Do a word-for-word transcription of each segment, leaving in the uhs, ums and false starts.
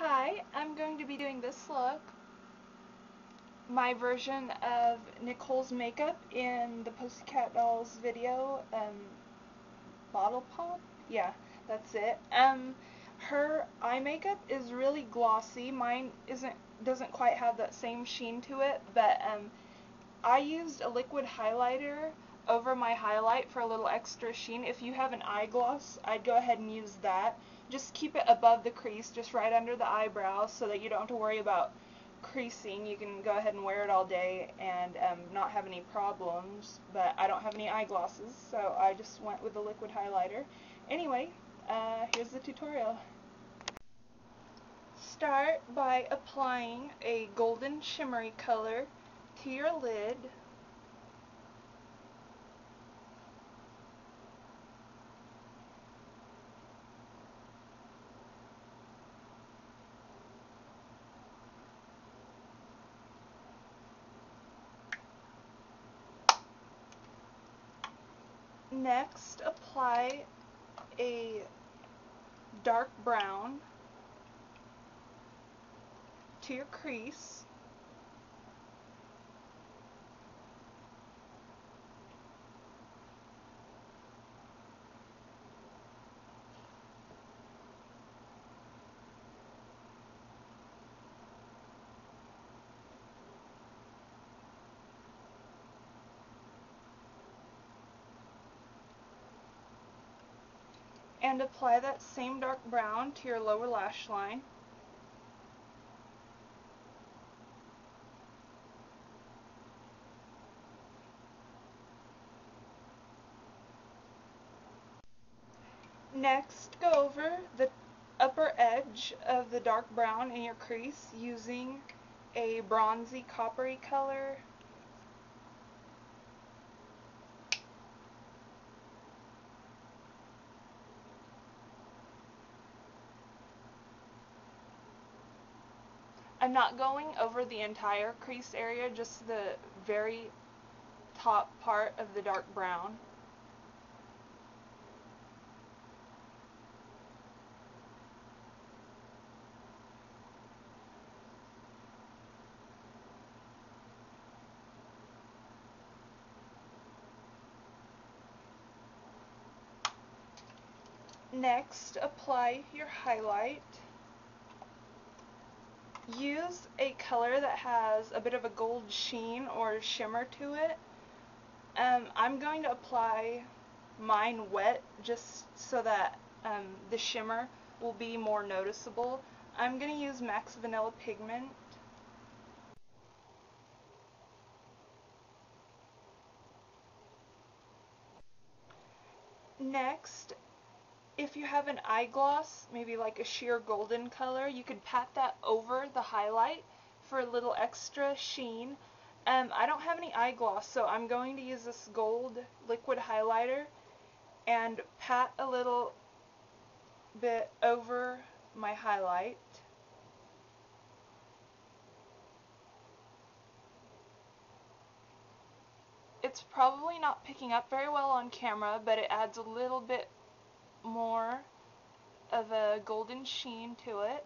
Hi, I'm going to be doing this look, my version of Nicole's makeup in the Pussycat Dolls video, um, Bottle Pop? Yeah, that's it. Um, her eye makeup is really glossy. Mine isn't, doesn't quite have that same sheen to it, but um, I used a liquid highlighter over my highlight for a little extra sheen. If you have an eye gloss, I'd go ahead and use that. Just keep it above the crease, just right under the eyebrow, so that you don't have to worry about creasing. You can go ahead and wear it all day and um, not have any problems, but I don't have any eye glosses, so I just went with the liquid highlighter. Anyway, uh, here's the tutorial. Start by applying a golden shimmery color to your lid. Next, apply a dark brown to your crease. And apply that same dark brown to your lower lash line. Next, go over the upper edge of the dark brown in your crease using a bronzy coppery color. I'm not going over the entire crease area, just the very top part of the dark brown. Next, apply your highlight. Use a color that has a bit of a gold sheen or shimmer to it. Um, I'm going to apply mine wet just so that um, the shimmer will be more noticeable. I'm going to use Mac Vanilla Pigment. Next, if you have an eye gloss, maybe like a sheer golden color, you could pat that over the highlight for a little extra sheen. Um, I don't have any eye gloss, so I'm going to use this gold liquid highlighter and pat a little bit over my highlight. It's probably not picking up very well on camera, but it adds a little bit more of a golden sheen to it.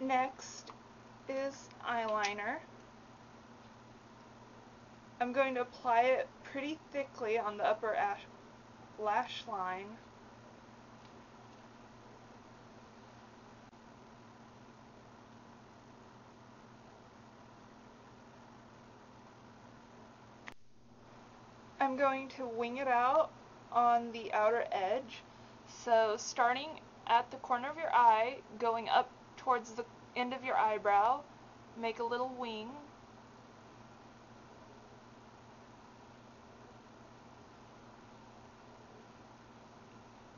Next is eyeliner. I'm going to apply it pretty thickly on the upper lash line. I'm going to wing it out on the outer edge. So starting at the corner of your eye, going up towards the end of your eyebrow, make a little wing.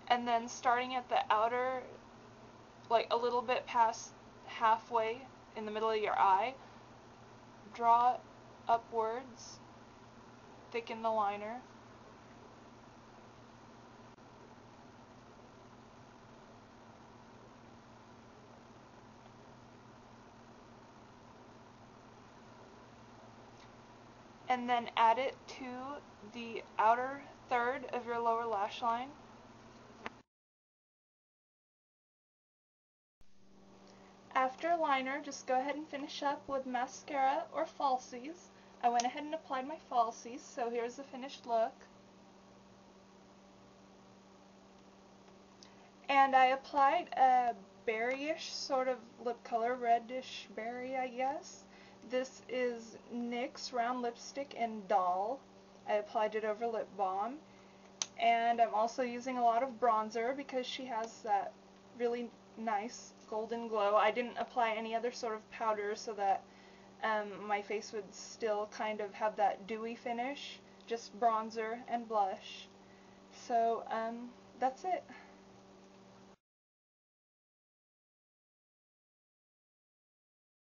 And then starting at the outer, like a little bit past halfway in the middle of your eye, draw upwards, thicken the liner. and then add it to the outer third of your lower lash line. After liner, just go ahead and finish up with mascara or falsies. I went ahead and applied my falsies, so here's the finished look. And I applied a berry-ish sort of lip color, reddish berry, I guess. This is NYX Round Lipstick in Doll. I applied it over lip balm. And I'm also using a lot of bronzer because she has that really nice golden glow. I didn't apply any other sort of powder so that um, my face would still kind of have that dewy finish. Just bronzer and blush. So um, that's it.